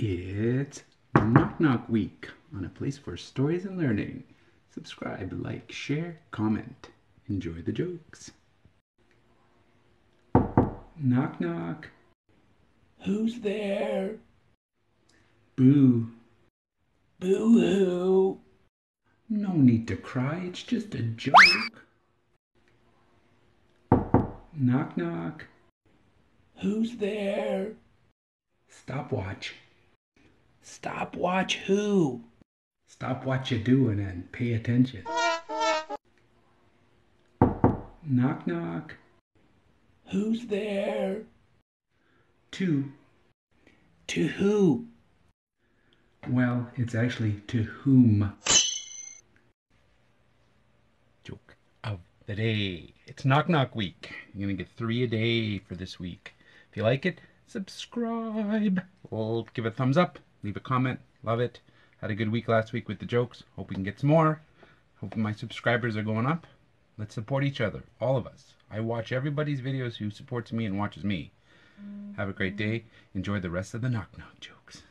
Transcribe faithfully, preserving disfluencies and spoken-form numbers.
It's Knock Knock Week on A Place for Stories and Learning. Subscribe, like, share, comment. Enjoy the jokes. Knock knock. Who's there? Boo. Boo-hoo. No need to cry, it's just a joke. Knock knock. Who's there? Stopwatch. Stop watch who? Stop what you're doing and pay attention. Knock knock. Who's there? To. To who? Well, it's actually to whom. Joke of the day. It's Knock Knock Week. You're going to get three a day for this week. If you like it, subscribe. Well, give it a thumbs up. Leave a comment. Love it. Had a good week last week with the jokes. Hope we can get some more. Hope my subscribers are going up. Let's support each other. All of us. I watch everybody's videos who supports me and watches me. Have a great day. Enjoy the rest of the knock knock jokes.